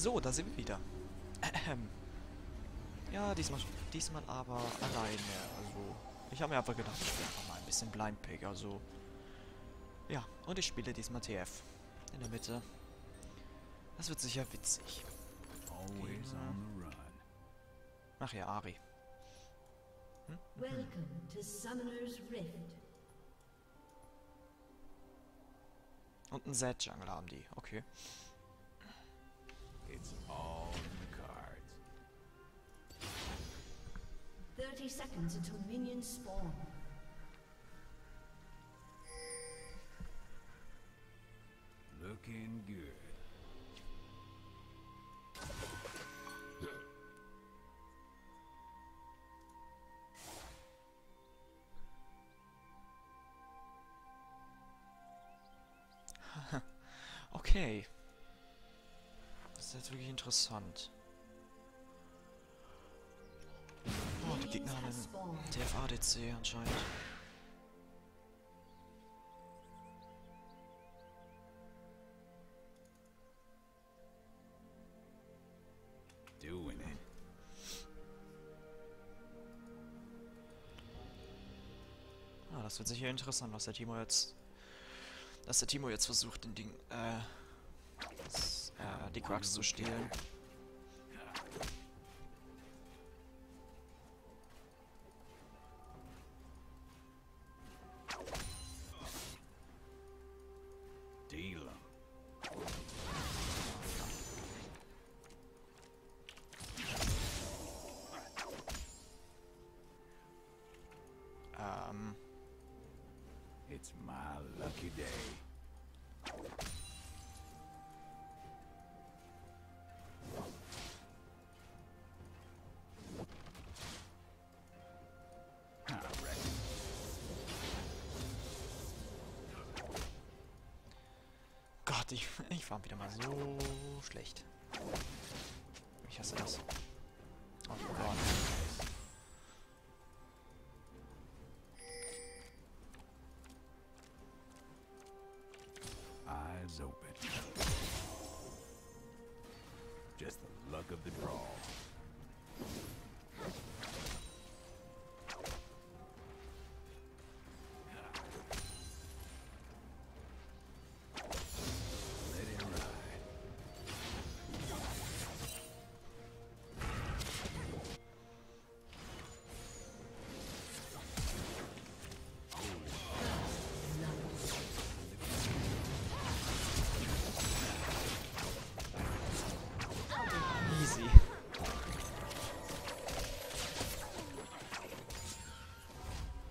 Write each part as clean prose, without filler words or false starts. So, da sind wir wieder. Ja, diesmal aber alleine. Also, ich habe mir einfach gedacht, ich spiele einfach mal ein bisschen Blind Pick. Also, ja, und ich spiele diesmal TF. In der Mitte. Das wird sicher witzig. Ach ja, Ari. Welcome to Summoner's Rift. Und einen Zed-Jungle haben die, okay. It's all in the cards. 30 seconds until minions spawn. Looking good. Okay. Das ist jetzt wirklich interessant. Oh, die Gegner haben einen TFA-DC anscheinend. Doing it. Ah, das wird sicher interessant, was der Timo jetzt... Dass der Timo jetzt versucht, den Ding, die Quacks zu stehlen. Dealer. It's my lucky day. Gott, ich war wieder mal so schlecht. Ich hasse das. Oh Gott. Eyes open. Just the luck of the draw.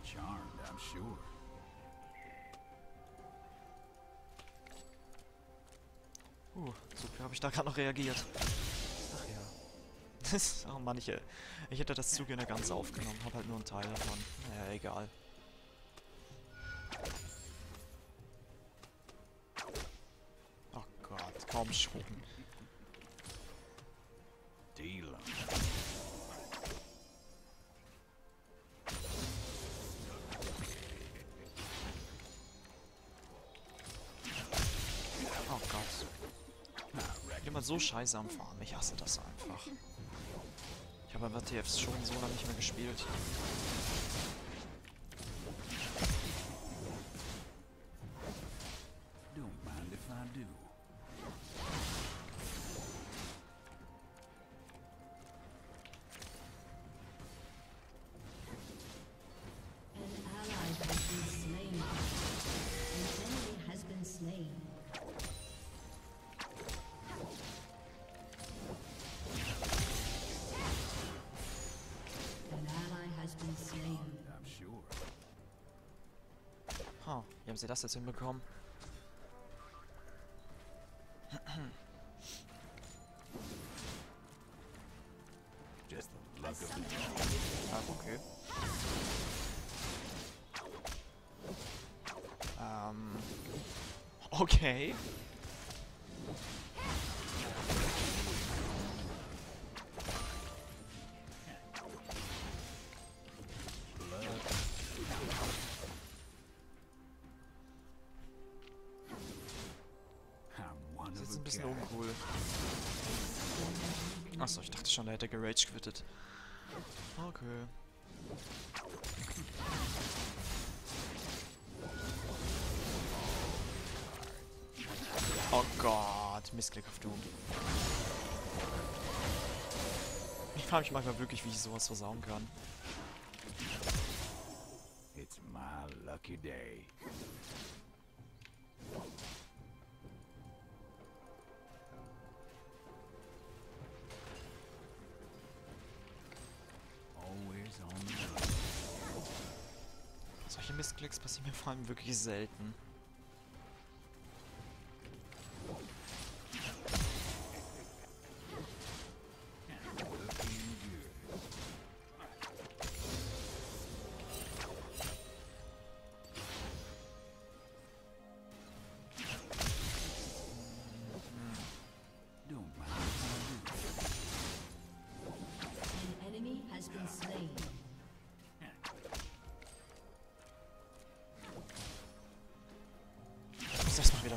Charmed, I'm sure. Super habe ich da gerade noch reagiert. Ach ja. Oh Mann, ich hätte das zu gerne ganz aufgenommen. Hab halt nur einen Teil davon. Naja, egal. Oh Gott, kaum schon. Dealer. Oh Gott. Immer so scheiße am Farm. Ich hasse das einfach. Ich habe aber TFs schon so lange nicht mehr gespielt. Don't mind if I do. Oh, wie haben sie das jetzt hinbekommen? Ah, okay. Okay. Das ist ein bisschen uncool. Achso, ich dachte schon, er hätte gerage quittet. Okay. Oh Gott, Missklick auf Doom. Ich frage mich manchmal wirklich, wie ich sowas versauen kann. It's my lucky day. Solche Missklicks passieren mir vor allem wirklich selten.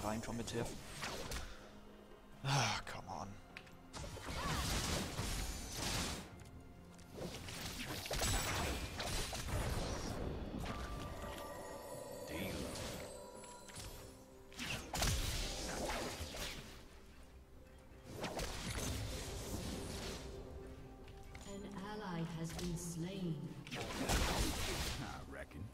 Reinkommen mit TF. Ah, come on. An ally has been slain. I reckon.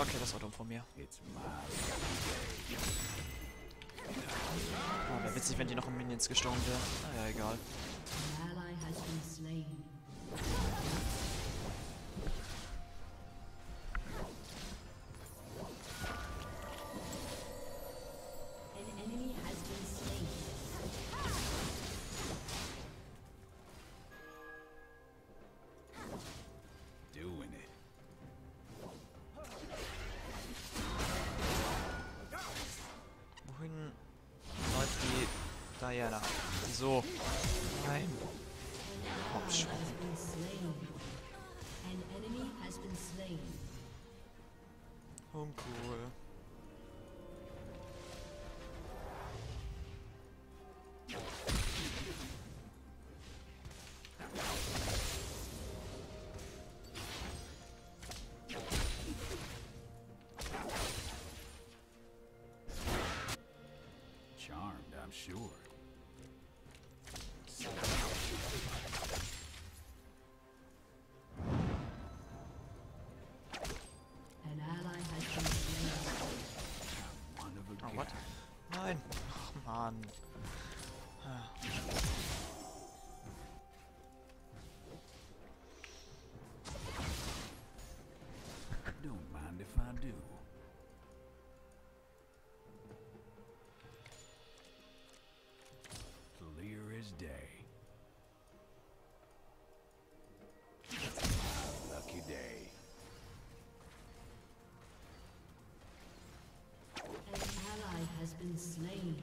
Okay, das war dumm von mir. Oh, wäre witzig, wenn die noch im Minions gestorben wäre. Naja, egal. Diana. So. Nein. Komm schon. Uncool. Charmed, I'm sure. Nein. Ach, Mann. Don't mind if I do. Clear as day. My lucky day. Has been slain.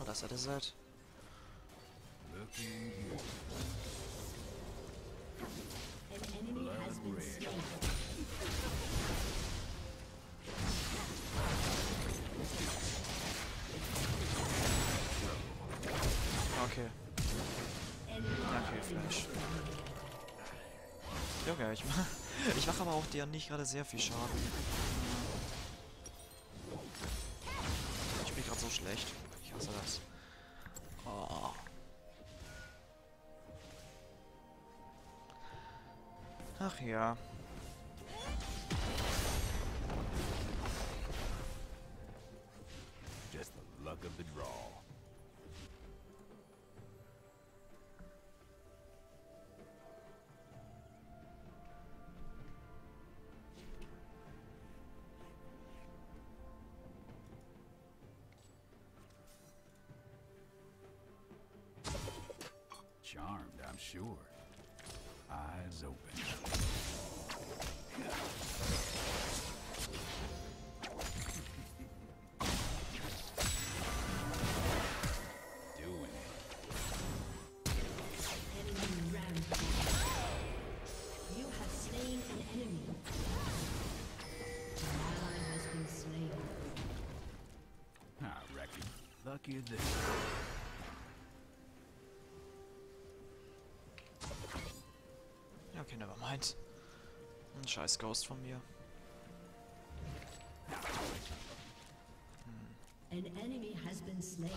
Oh, das hat er Zed. An enemy has been slain. Okay. Okay, Flash. Junge, ich mach aber auch dir nicht gerade sehr viel Schaden. Gerade so schlecht. Ich hasse das. Oh. Ach ja. Just the luck of the draw. Charmed, I'm sure. Eyes open. Doing it. Enemy rampage. You have slain Okay, nevermind. Ein scheiß Ghost von mir. An enemy has been slain.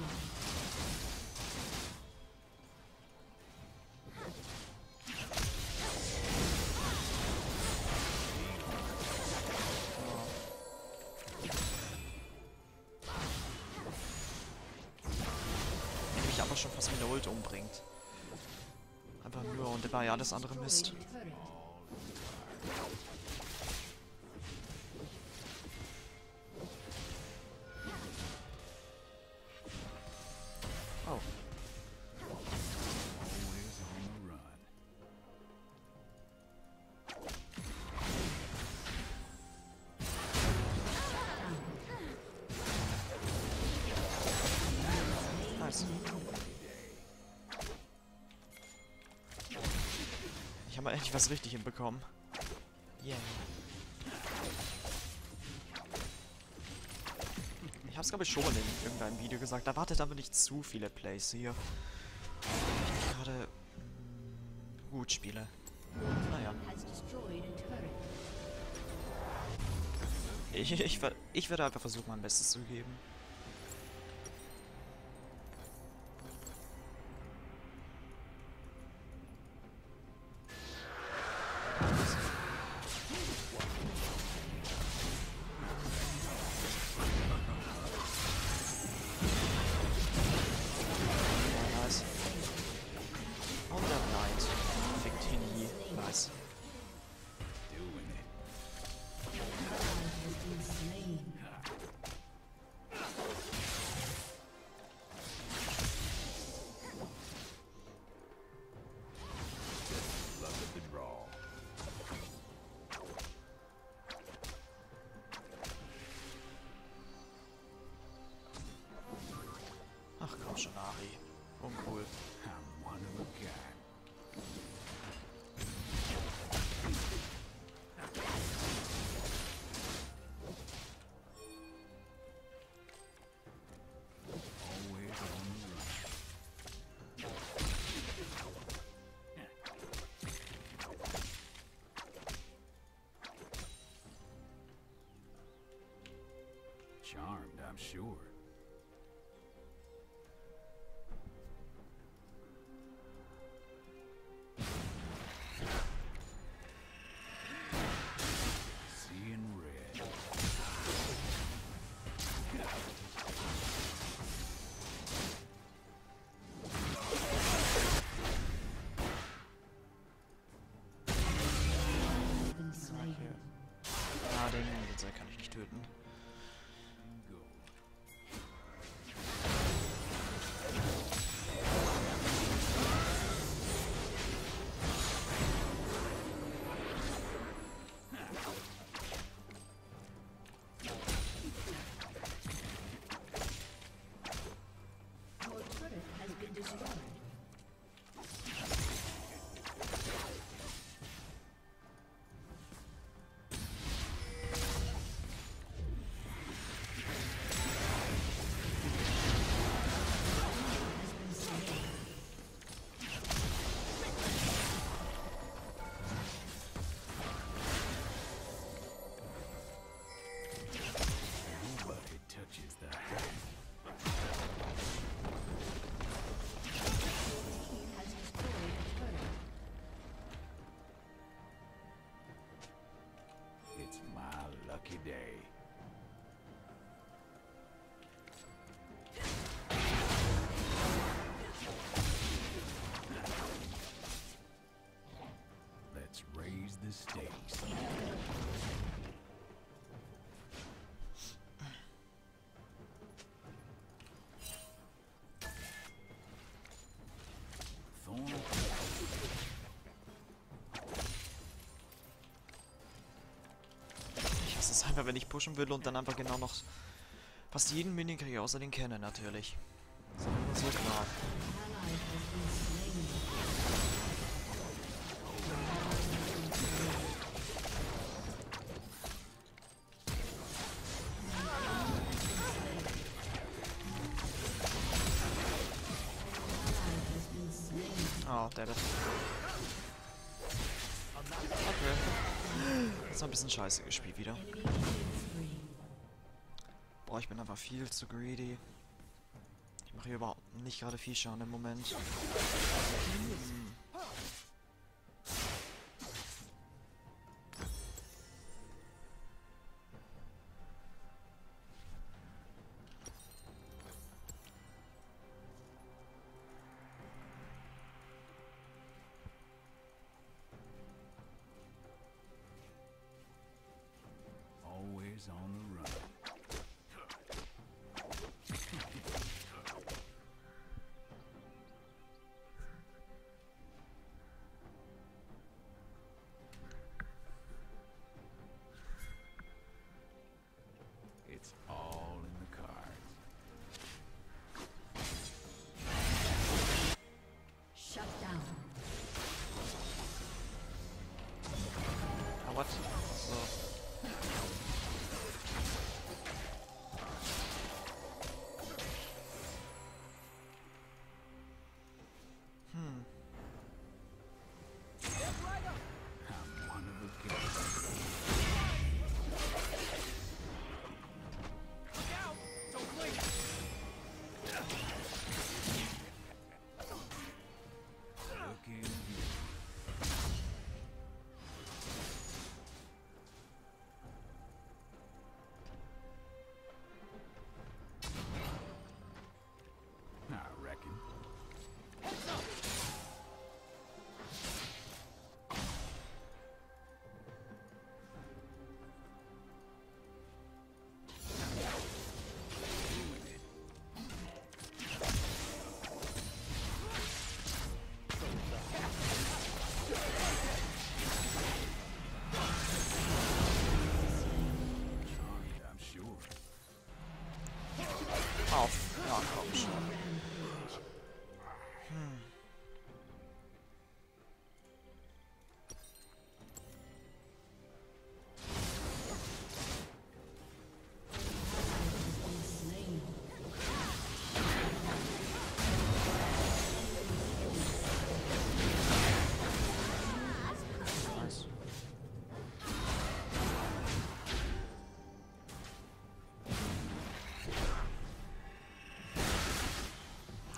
Mich aber schon fast mit der Ult umbringt. Einfach nur, und der war ja das andere Mist. Ich habe mal endlich was richtig hinbekommen. Yeah. Ich habe es, glaube ich, schon in irgendeinem Video gesagt. Da wartet aber nicht zu viele Plays hier. Ich gerade gut spiele. Naja. Ich werde einfach versuchen, mein Bestes zu geben. Schon Ari. Uncool. Charmed, I'm sure. Einfach, wenn ich pushen will und dann einfach genau noch fast jeden Minikrieg außer den Cannon natürlich. So klar. der Bett. Okay. Das war ein bisschen scheiße gespielt wieder. Boah, ich bin einfach viel zu greedy. Ich mache hier überhaupt nicht gerade viel Schaden im Moment.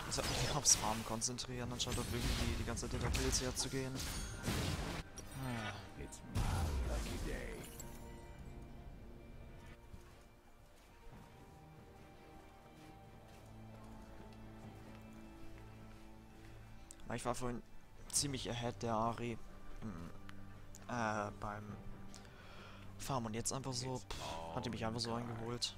Ich hab mich aufs Farmen konzentrieren, anstatt auf irgendwie die ganze Zeit in der Pilze hier zu gehen. Ich war vorhin ziemlich ahead der Ari beim Farmen und jetzt einfach so, hat die mich einfach so eingeholt.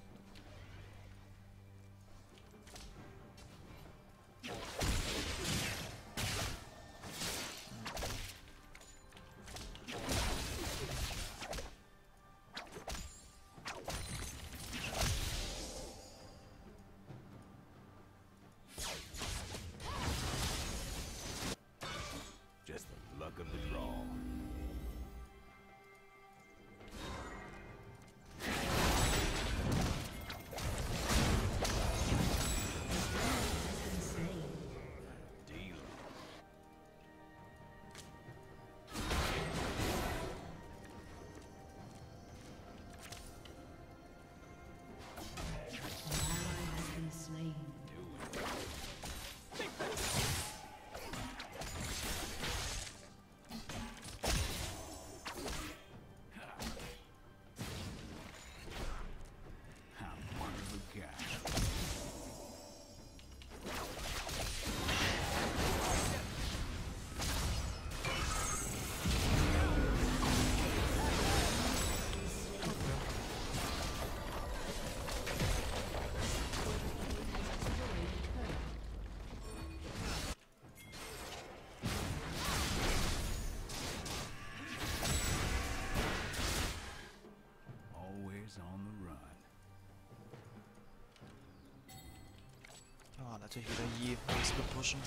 Natürlich wieder Yi auspushen.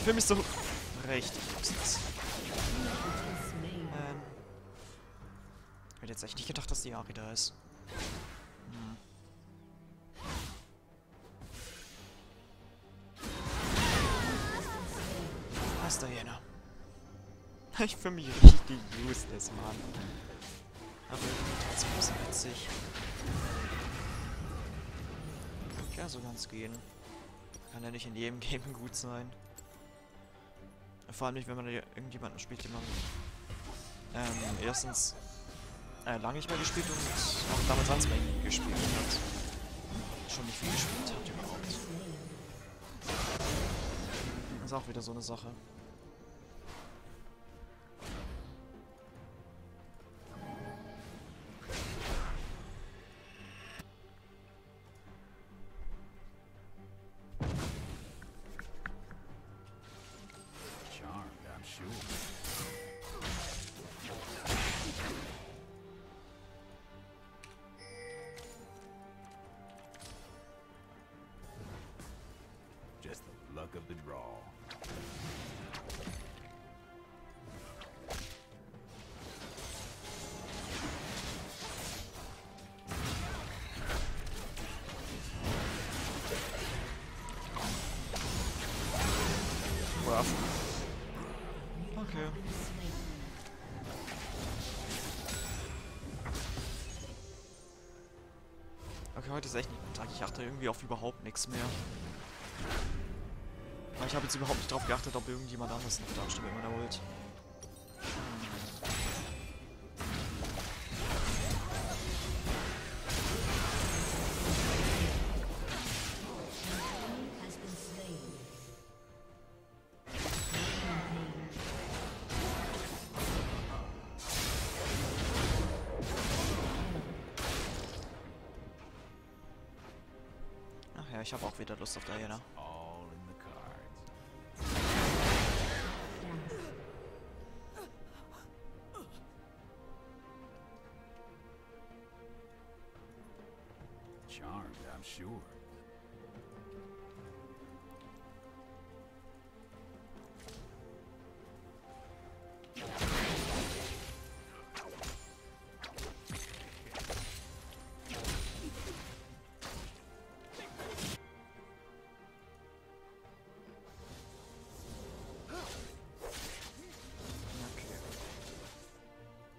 Ich will mich so richtig loslassen. Ich hätte jetzt echt nicht gedacht, dass die Ari da ist. Was ist Diana? Ich fühle mich richtig useless, Mann. Aber irgendwie trotzdem ein bisschen witzig. Ja, so kann's gehen. Kann ja nicht in jedem Game gut sein. Vor allem nicht, wenn man irgendjemanden spielt, den man erstens lange nicht mehr gespielt und auch damals ganz mehr gespielt hat. Schon nicht viel gespielt hat überhaupt. Das ist auch wieder so eine Sache. Of the draw. Wow. Okay. Okay, heute ist echt nicht ein Tag. Ich achte irgendwie auf überhaupt nichts mehr. Ich habe jetzt überhaupt nicht drauf geachtet, ob irgendjemand anders noch da steht, wenn man da holt. Ach ja, ich habe auch wieder Lust auf Diana. Charmed, I'm sure. Okay.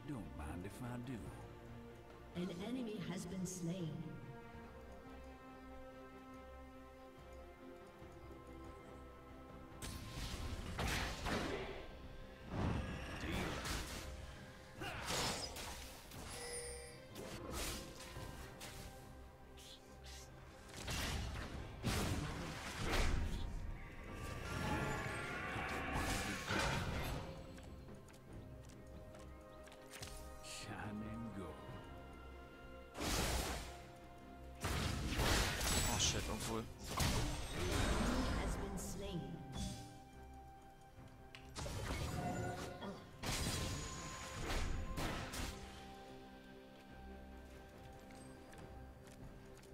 Don't mind if I do. An enemy has been slain. Obwohl.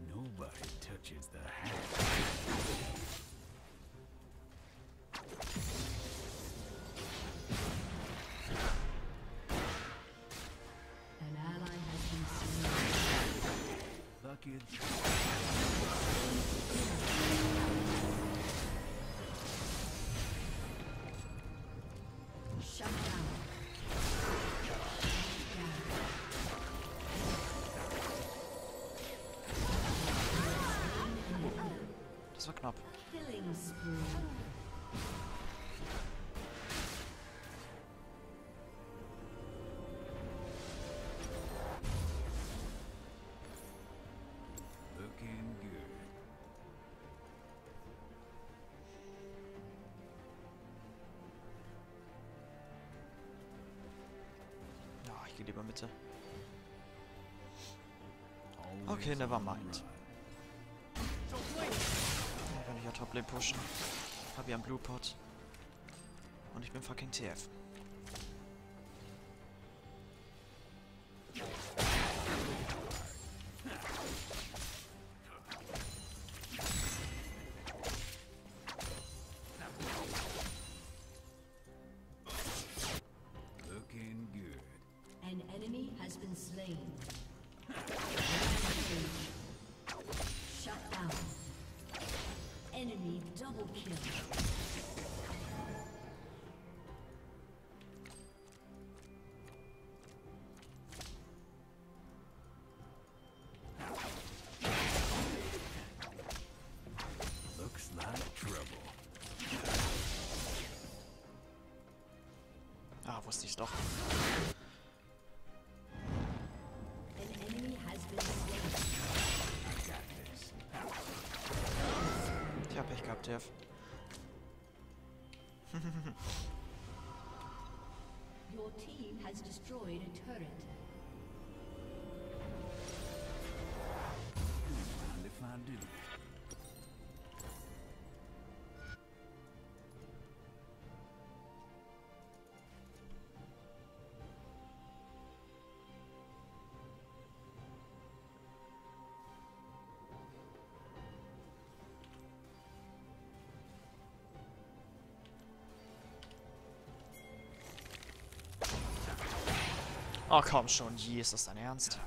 Nobody touches the hand. Das war knapp. Ja, ich gehe lieber Mitte. Okay, nevermind. Top Lane pushen. Hab ja einen Blue-Pod. Und ich bin fucking TF. been slain. Shut down. Enemy double kill. Wusste ich doch. Ich hab Pech gehabt, TF. Your team has destroyed a turret. And if I do. Oh, komm schon, Yi, ist das dein Ernst?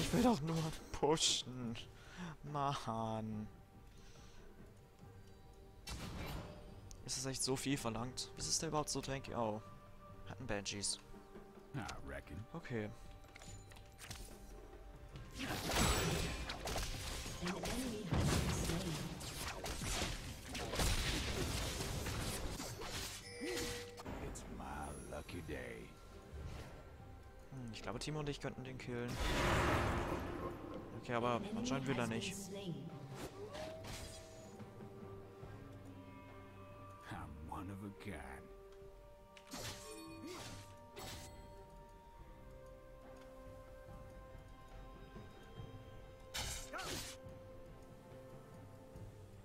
Ich will doch nur pushen. Mann. Ist das echt so viel verlangt? Ist es denn überhaupt so tanky? Oh. Hatten Banshees. Okay. It's my lucky day. Ich glaube, Timo und ich könnten den killen. Okay, aber anscheinend will er nicht.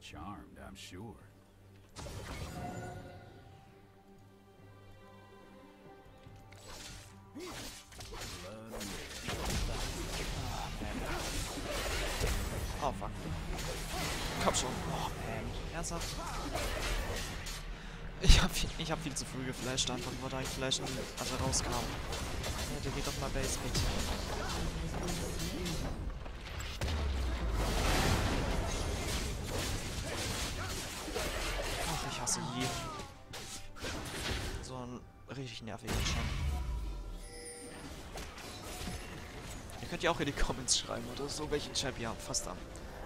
Charmed, I'm sure. Oh, fuck. Komm schon. Oh, man. Ernsthaft? Ich hab viel zu früh geflasht, einfach nur da geflasht, als er rauskam. Ja, der geht auf mal Base mit. Ach, ich hasse Yi. So ein richtig nerviger schon. Könnt ihr auch in die Comments schreiben oder so, welchen Champ ihr fast am...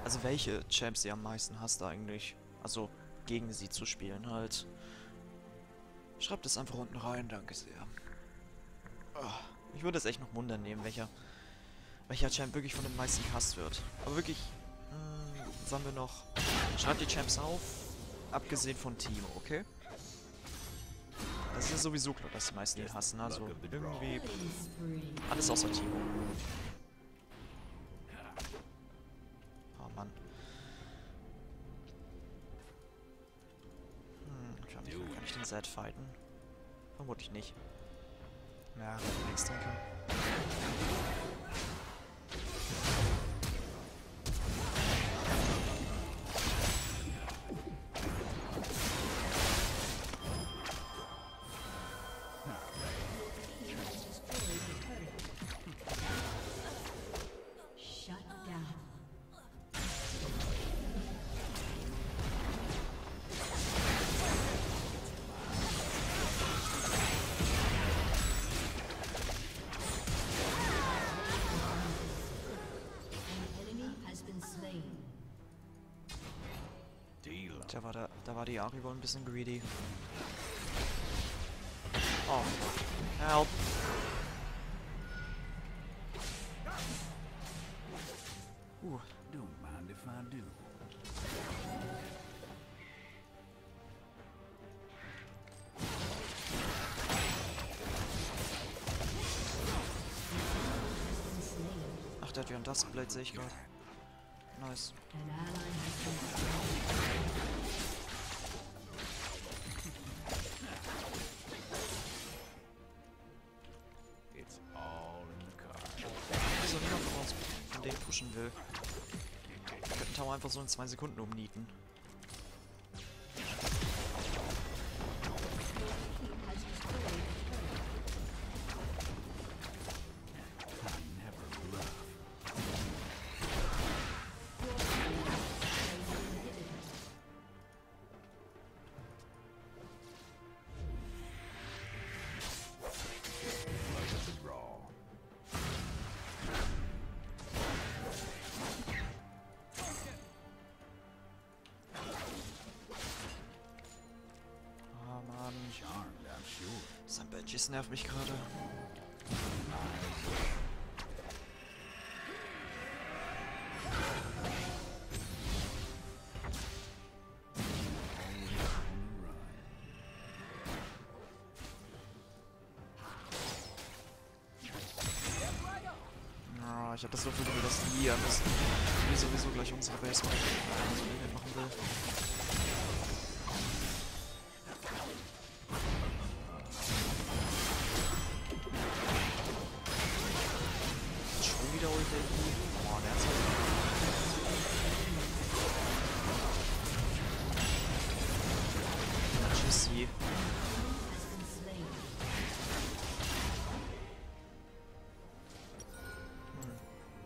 Also welche Champs ihr am meisten hasst eigentlich. Also gegen sie zu spielen halt. Schreibt es einfach unten rein, danke sehr. Oh, ich würde es echt noch munter nehmen, welcher Champ wirklich von den meisten gehasst wird. Aber wirklich, sagen wir noch, schreibt die Champs auf, abgesehen von Teemo, okay? Das ist ja sowieso klar, dass die meisten ihn hassen, also irgendwie... Alles außer Team. Oh Mann. Ich hab nicht, kann ich den Zed fighten? Vermutlich nicht. Ja, nichts denke. Da war die Ari wohl ein bisschen greedy. Oh, help! Don't mind if I do. Ach, der hat ja ein Blade, sehe ich gerade. Nice. Will. Ich könnte den Tower einfach so in 2 Sekunden umnieten. Some Banshees nervt mich gerade. Ich hab das Gefühl, dass Lee am besten sowieso gleich unsere Base machen will. Schon wieder holt der Lee. Boah, der hat's halt. Tschüss, Yi.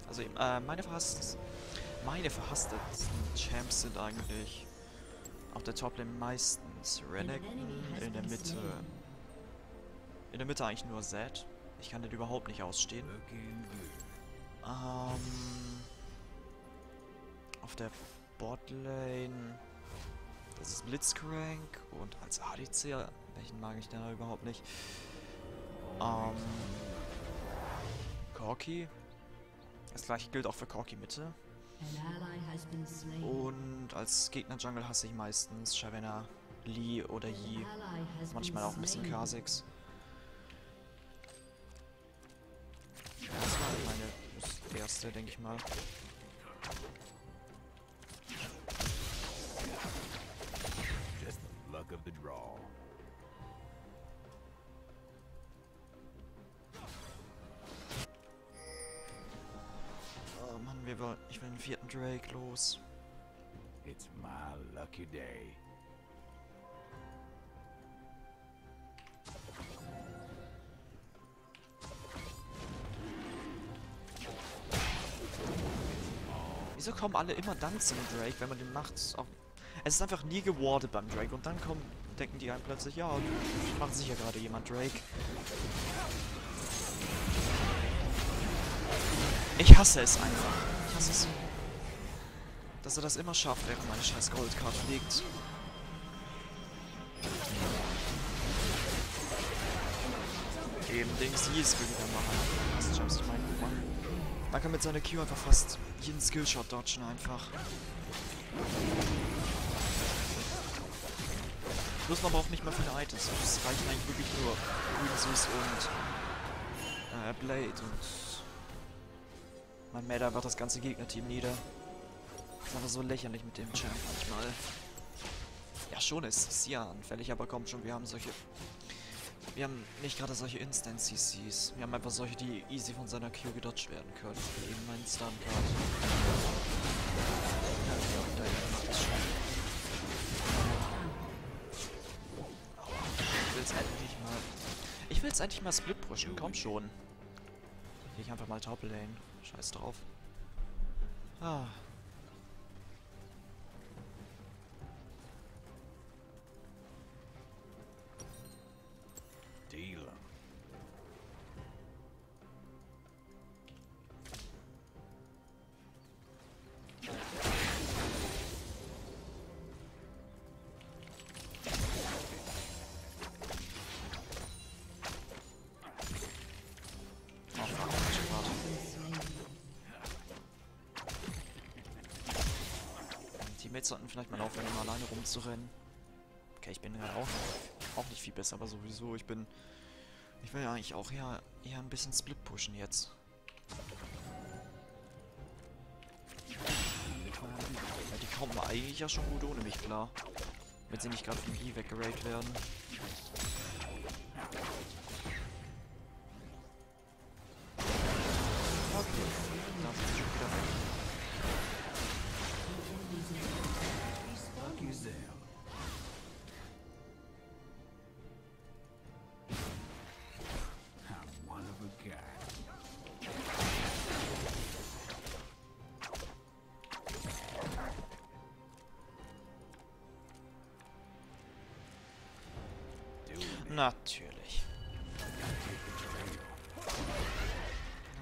Also meine verhassten Champs sind eigentlich auf der Toplane meistens Renekton, in der Mitte eigentlich nur Zed. Ich kann den überhaupt nicht ausstehen. Auf der Botlane, das ist Blitzcrank, und als ADC, welchen mag ich denn da überhaupt nicht? Corki. Das gleiche gilt auch für Corki Mitte. Und als Gegner-Jungle hasse ich meistens Shyvana, Lee oder Yi. Manchmal auch ein bisschen Kha'Zix. Ja, das war meine erste, denke ich mal. Just luck of the draw. Ich will den 4. Drake los. It's my lucky day. Wieso kommen alle immer dann zum Drake, wenn man den macht? Es ist einfach nie gewardet beim Drake, und dann denken die einen plötzlich, ja, macht sicher gerade jemand Drake. Ich hasse es einfach. Ich hasse es, dass er das immer schafft, während meine scheiß Goldcard fliegt. Eben Dings Yi ist wieder machen. Das schaffst du meinen Mann. Man kann mit seiner Q einfach fast jeden Skillshot dodgen einfach. Plus man braucht nicht mal viele Items. Es reichen eigentlich wirklich nur Grünsus und Blade, und mein Mäder macht das ganze Gegnerteam nieder. Das ist einfach so lächerlich mit dem Champ manchmal. Ja, schon ist es ja anfällig, aber komm schon, wir haben solche... Wir haben nicht gerade solche Instant-CCs. Wir haben einfach solche, die easy von seiner Q gedodged werden können. Wie eben mein Stun-Card. Ja, und Diana macht das schon. Ich will jetzt endlich mal Split-pushen, komm schon. Ich einfach mal Top-Lane. Scheiß drauf. Ah. Dealer. Sollten vielleicht mal aufhören, mal alleine rumzurennen. Okay, ich bin gerade auch nicht viel besser, aber sowieso, ich will ja eigentlich auch eher ein bisschen Split pushen jetzt. Ja, die kommen eigentlich ja schon gut ohne mich klar, wenn sie nicht gerade vom Yi weggerailt werden. Natürlich.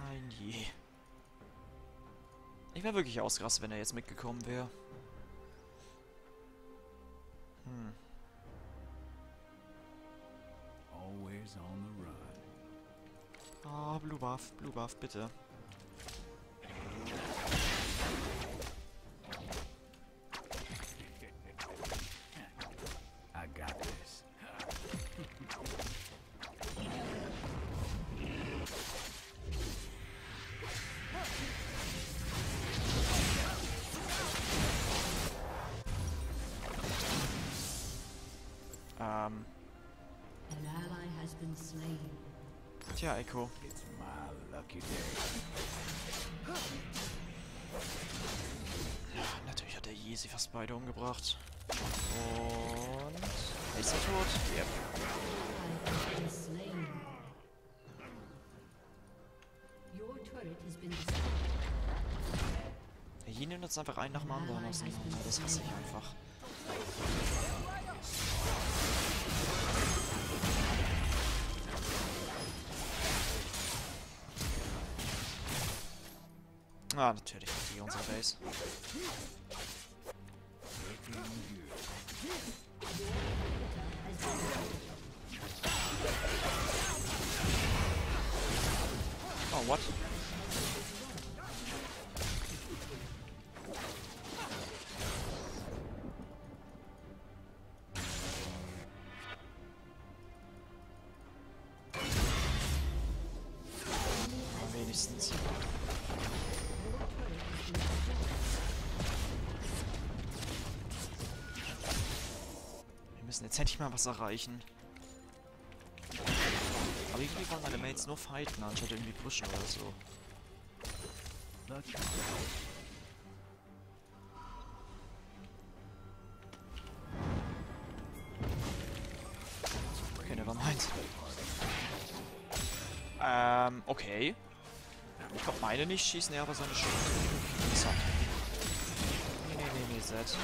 Nein, Yi. Ich wäre wirklich ausgerastet, wenn er jetzt mitgekommen wäre. Oh, Blue Buff, bitte. Tja, Echo. Natürlich hat der Yi sie fast beide umgebracht. Und... ist er tot? Yep. Der Yi nimmt jetzt einfach einen nach dem anderen aus. Das hasse ich einfach. Ah, natürlich die unsere Base. Oh, what? Jetzt hätte ich mal was erreichen. Aber irgendwie wollen meine Mates nur fighten, anstatt irgendwie pushen oder so. Okay, never mind. Okay. Ich glaube, meine nicht schießen, aber seine Schuld. So. Nee, Zed.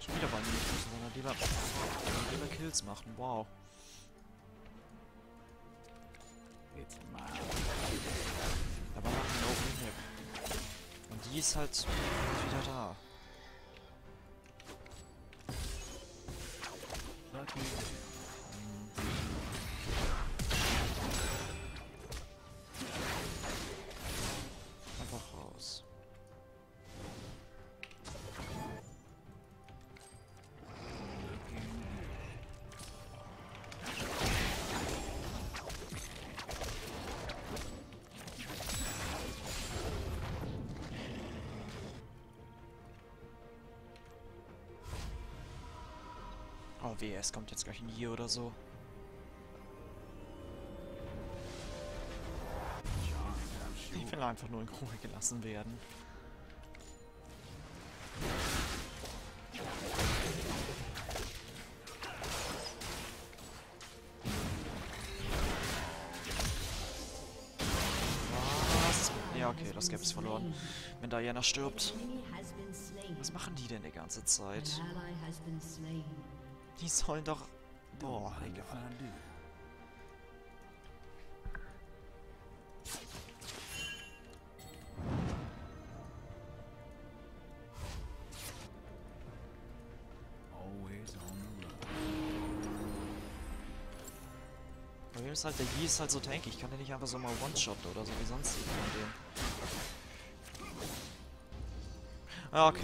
Schon wieder wollen die nicht müssen, sondern lieber Kills machen. Wow. Aber machen wir auch hin. Und die ist halt wieder da. Es kommt jetzt gleich ein Yi oder so. Ich will einfach nur in Ruhe gelassen werden. Was? Ja, okay, das gäbe es verloren. Wenn Diana stirbt. Was machen die denn die ganze Zeit? Die sollen doch... Boah, egal. Problem ist halt, der Yi ist halt so tanky. Ich kann den nicht einfach so mal one-shot oder so wie sonst jemand. Ah, okay.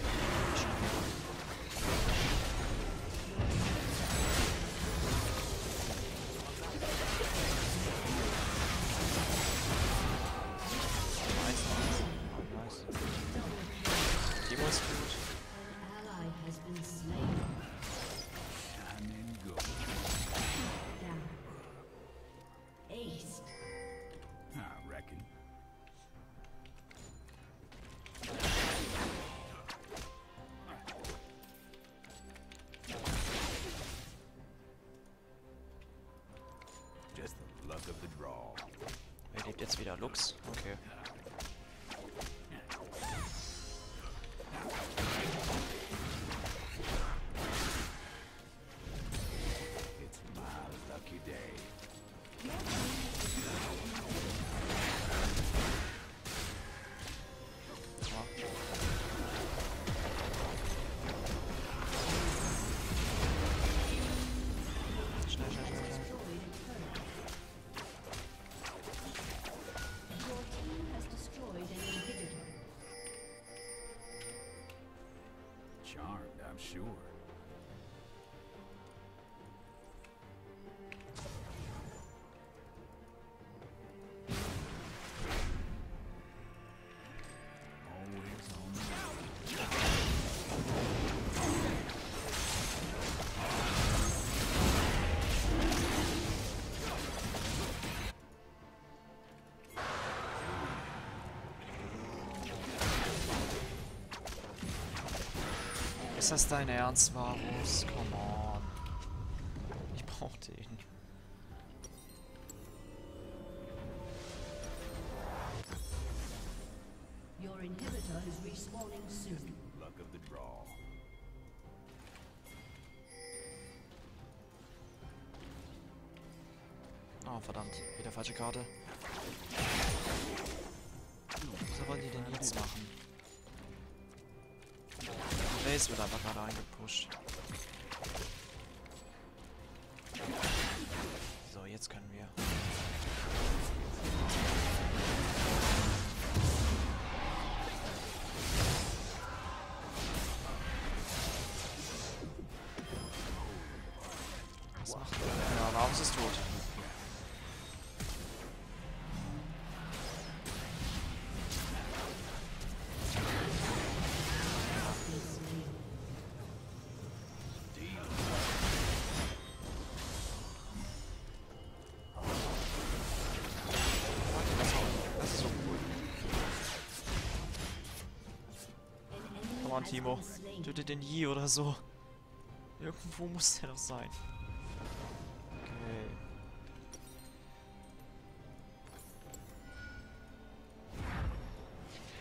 Wer lebt jetzt wieder? Lux? Okay. Charmed, I'm sure. Ist das dein Ernst, Varus? Come on. Ich brauch den. Your inhibitor is respawning soon. Luck of the draw. Oh, verdammt. Wieder falsche Karte. Was wollen die denn jetzt machen? Es wird aber gerade eingepusht. So, jetzt können wir. Was macht er? Ja, Varus ist tot. Timo, tötet den Yi oder so. Irgendwo muss der doch sein. Okay.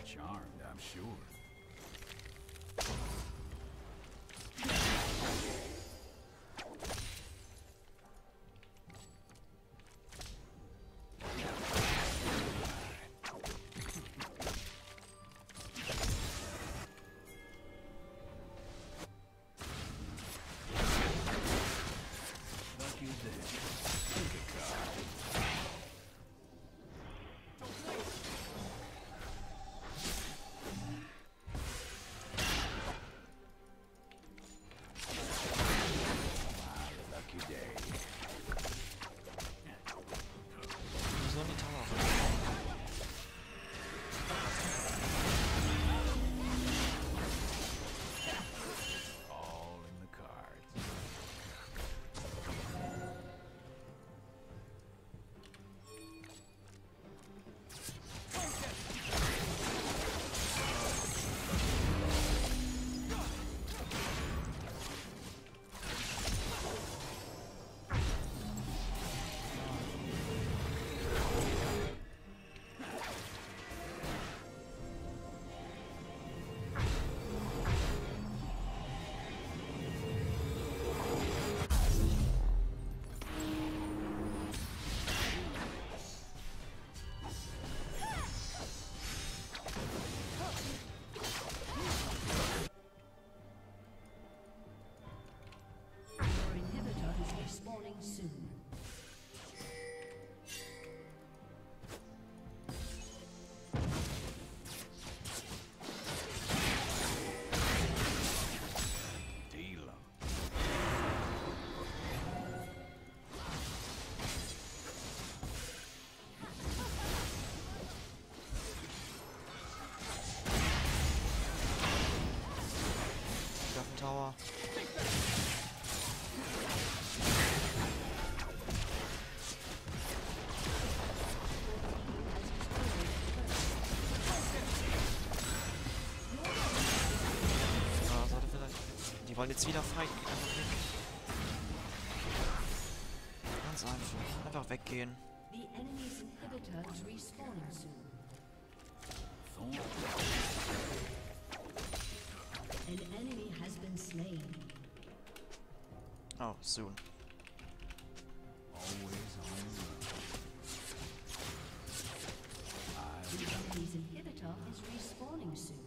Charmed, I'm sure. Tower. Ja, sollte vielleicht. Die wollen jetzt wieder fighten, geht einfach weg. Ganz einfach. Einfach weggehen. The enemy's inhibitor is respawning soon. An enemy has been slain. Oh, soon. Always on. The enemy's inhibitor is respawning soon.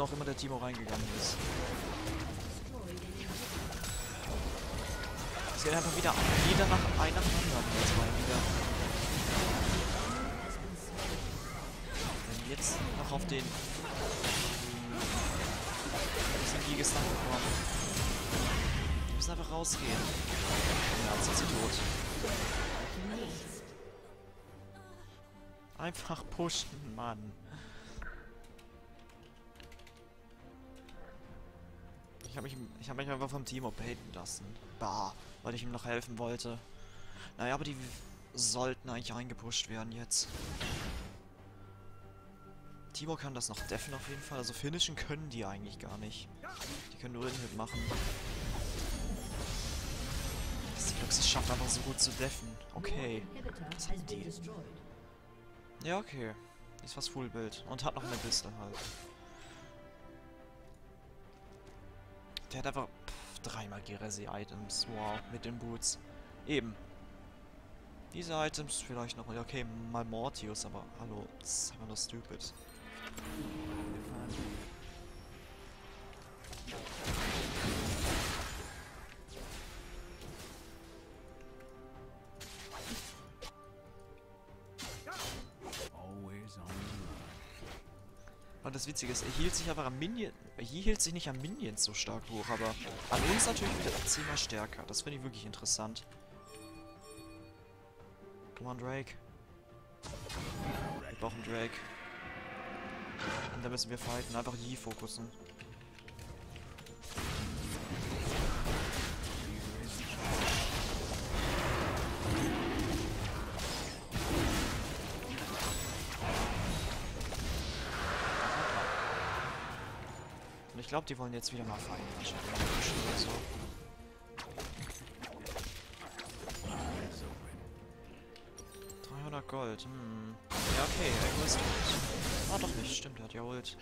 da auch immer der Timo reingegangen ist. Es geht einfach wieder jeder nach einem anderen jetzt mal wieder. Wenn jetzt noch auf den Yi gestanden bekommen. Wir müssen einfach rausgehen. Ja, jetzt ist sie tot. Einfach pushen, Mann. Ich hab mich einfach vom Team baiten lassen. Bah, weil ich ihm noch helfen wollte. Naja, aber die sollten eigentlich reingepusht werden jetzt. Teemo kann das noch deffen auf jeden Fall. Also finishen können die eigentlich gar nicht. Die können nur Inhib machen. Dass die Lux es schafft, einfach so gut zu deffen. Okay. Was hatten die? Ja, okay. Die ist fast Full-Build. Und hat noch eine Piste halt. Der hat einfach dreimal Geresi-Items. Wow, mit den Boots. Eben. Diese Items vielleicht noch. Ja, okay, mal Mortius, aber hallo, das ist einfach nur stupid. Und das Witzige ist, er hielt sich aber am Minion. Yi hielt sich nicht am Minion so stark hoch, aber an uns natürlich wieder 10-mal stärker. Das finde ich wirklich interessant. Come on, Drake. Wir brauchen Drake. Und da müssen wir fighten. Einfach Yi fokussen. Ich glaube, die wollen jetzt wieder mal fallen. So. 300 Gold. Hm. Ja, okay. Er ist tot. Ah, doch nicht. Stimmt, er hat ja Ult.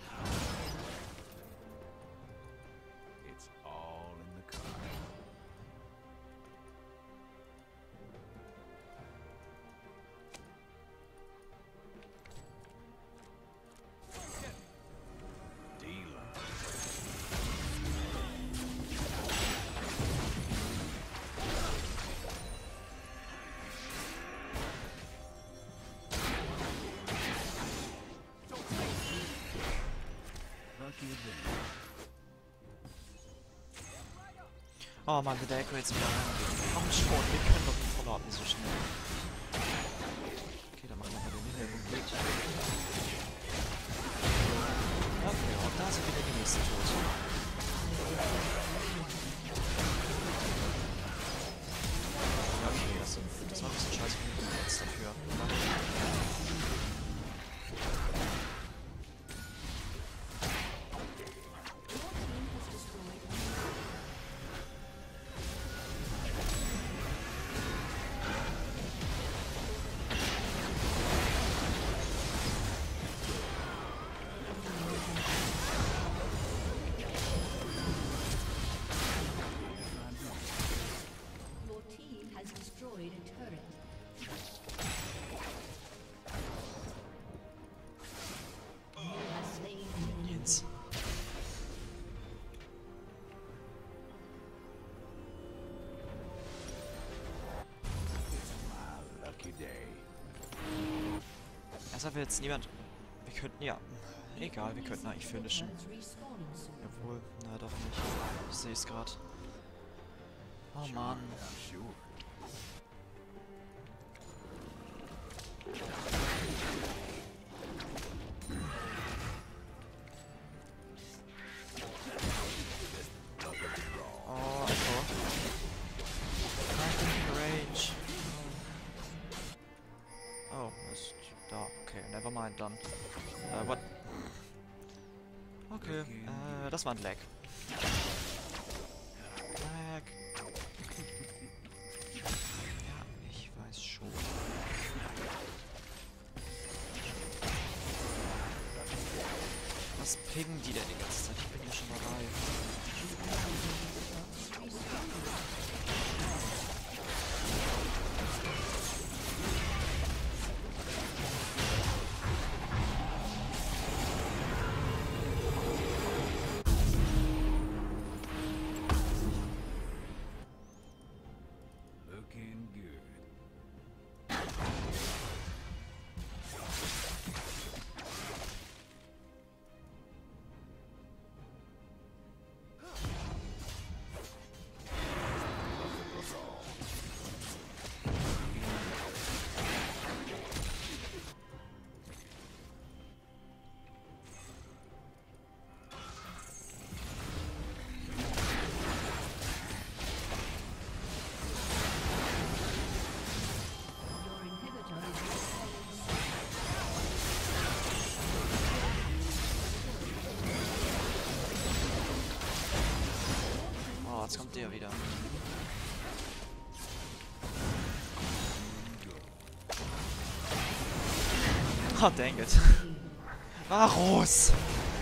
Oh man, der Echo jetzt wieder rein. Komm schon, wir können doch nicht verlauten so schnell. Okay, dann machen wir mal den Hintergrund mit. Okay, und da sind wieder die nächsten Tote. Okay, das war ein bisschen scheiße mit dem Netz dafür. Das will jetzt niemand. Wir könnten ja. Egal, wir könnten eigentlich finishen. Obwohl, na doch nicht. Ich sehe es gerade. Oh Mann. Dann. What? Okay, das war ein Lag. Lag. Ja, ich weiß schon. Was pingen die denn die ganze Zeit? Ich bin ja schon mal bei. Jetzt kommt der wieder. Oh, dang it. Varus!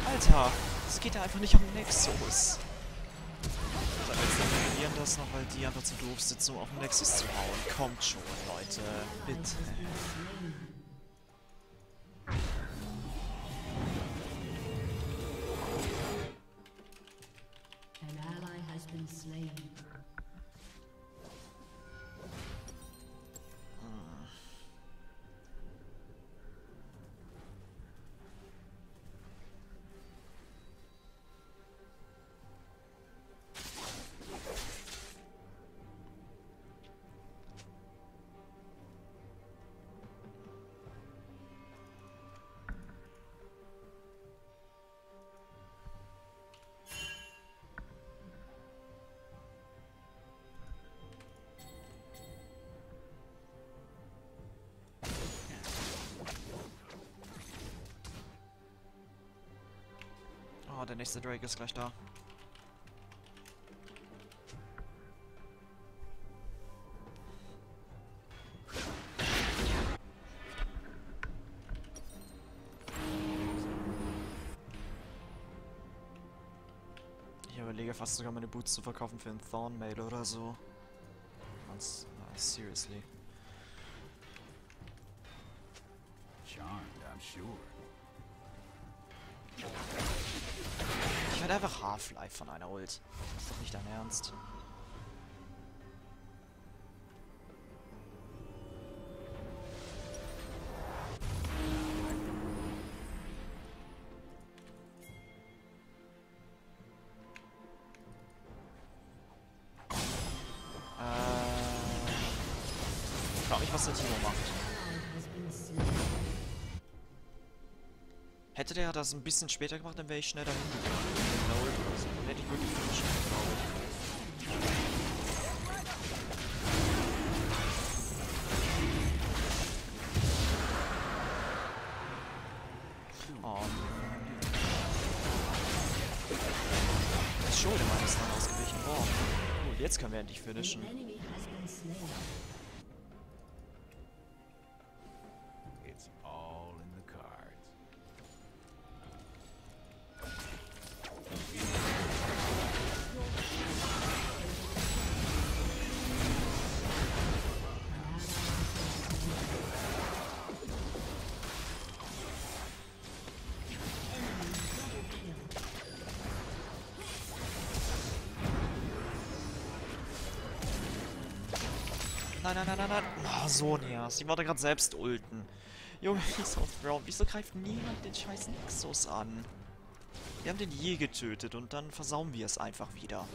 Alter, das geht ja einfach nicht um Nexus. Da willst du reagieren das noch, weil die einfach zu doof sitzen, um auf den Nexus zu hauen. Kommt schon, Leute. Bitte. Der nächste Drake ist gleich da. Ich überlege fast sogar meine Boots zu verkaufen für einen Thornmail oder so. Ganz seriously. Charmed, I'm sure. Ich werde einfach Half-Life von einer Ult. Das ist doch nicht dein Ernst. Ich frage mich, was der Timo macht. Hätte der das ein bisschen später gemacht, dann wäre ich schneller hingegangen. Hätte ich wirklich viel Schaden gebraucht. Oh. Das Schulde meines dann ausgewichen. Boah. Gut, jetzt können wir endlich finishen. Nein, nein, nein, nein, nein. Oh, Sonias. Ich wollte gerade selbst ulten. Junge, wieso greift niemand den scheiß Nexus an? Wir haben den Yi getötet und dann versauen wir es einfach wieder.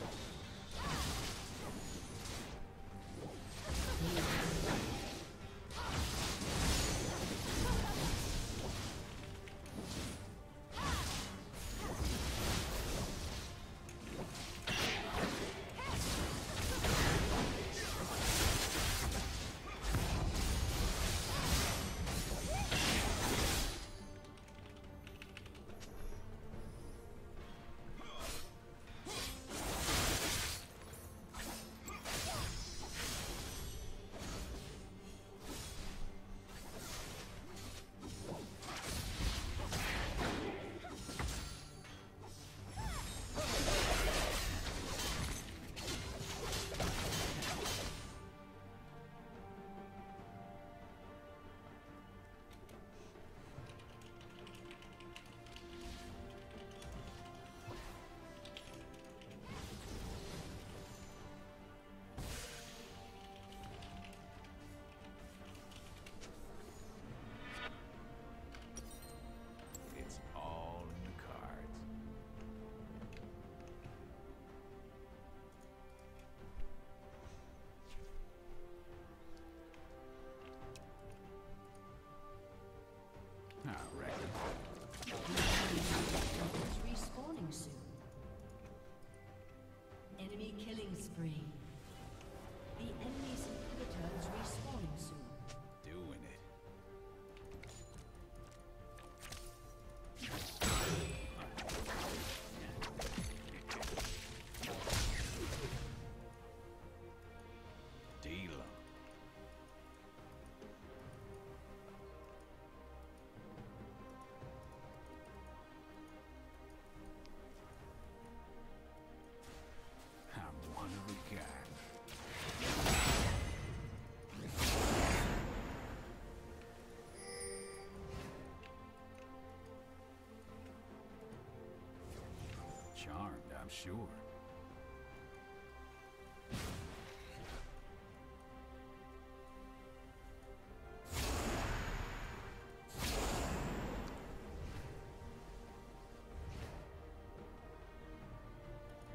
I'm sure.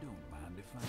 Don't mind if I do.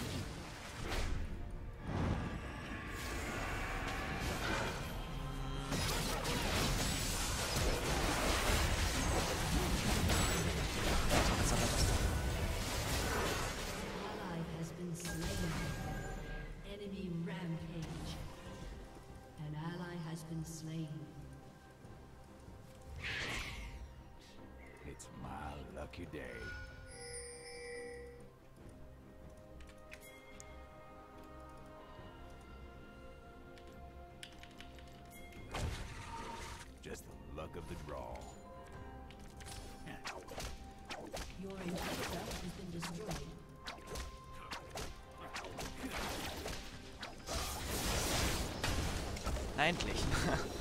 Just the luck of the draw. Your inhibitor has been destroyed. Endlich.